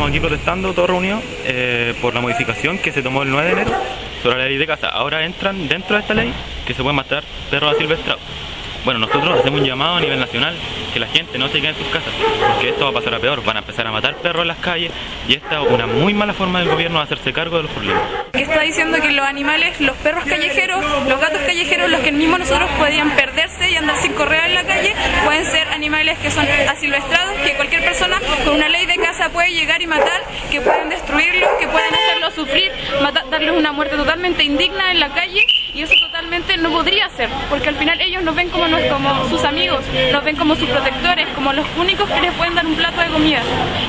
estamos aquí protestando, todos reunidos, por la modificación que se tomó el 9 de enero sobre la ley de caza. Ahora entran dentro de esta ley que se pueden matar perros asilvestrados. Bueno, nosotros hacemos un llamado a nivel nacional, que la gente no se quede en sus casas, porque esto va a pasar a peor, van a empezar a matar perros en las calles y esta es una muy mala forma del gobierno de hacerse cargo de los problemas. Está diciendo que los animales, los perros callejeros, los gatos callejeros, los que mismos nosotros podían perderse y andar sin correa en la calle, pueden ser animales que son asilvestrados, que cualquier persona con una ley de caza puede llegar y matar, que pueden destruirlos, que pueden hacerlos sufrir, darles una muerte totalmente indigna en la calle. Y eso totalmente no podría ser, porque al final ellos nos ven como sus amigos, nos ven como sus protectores, como los únicos que les pueden dar un plato de comida.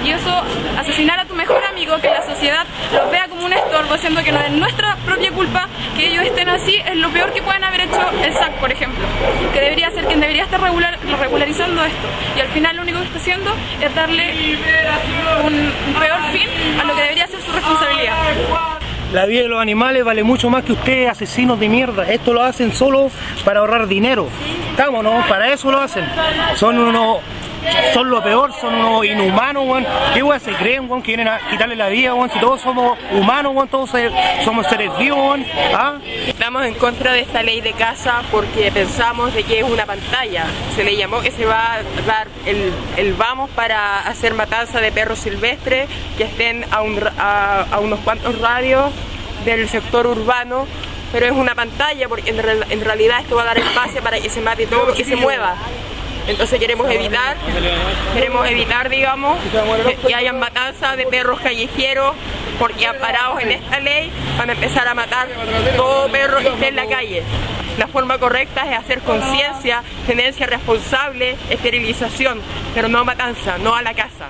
Y eso, asesinar a tu mejor amigo, que la sociedad los vea como un estorbo, siendo que no es nuestra propia culpa que ellos estén así, es lo peor que pueden haber hecho el SAC, por ejemplo, que debería ser quien debería estar regularizando esto. Y al final lo único que está haciendo es darle un peor fin a lo que debería ser su responsabilidad. La vida de los animales vale mucho más que ustedes, asesinos de mierda. Esto lo hacen solo para ahorrar dinero. Estamos, ¿no? Para eso lo hacen. Son lo peor, son unos inhumanos, weón. ¿Qué weón se creen, weón? Que vienen a quitarle la vida, weón. Si todos somos humanos, weón, todos somos seres vivos, weón. ¿Ah? Estamos en contra de esta ley de caza porque pensamos de que es una pantalla. Se le llamó que se va a dar el vamos para hacer matanza de perros silvestres que estén a unos cuantos radios del sector urbano. Pero es una pantalla porque en realidad esto va a dar espacio para que se mate todo lo que se mueva. Entonces queremos evitar, digamos, que hayan matanzas de perros callejeros, porque amparados en esta ley van a empezar a matar todo perro que esté en la calle. La forma correcta es hacer conciencia, tenencia responsable, esterilización, pero no matanza, no a la caza.